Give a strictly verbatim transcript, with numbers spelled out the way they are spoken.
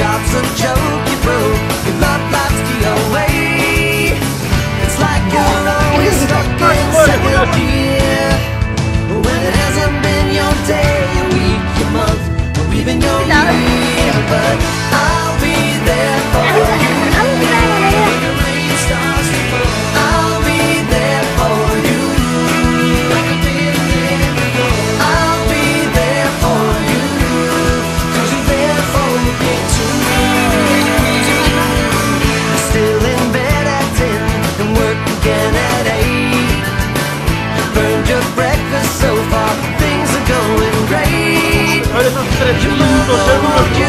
job's a joke, you broke, your love life's the away. It's like you're always stuck in second gear when it hasn't been your day, your week, your month, or even your year. But I'll be there for you. Ahora estamos tres puntos,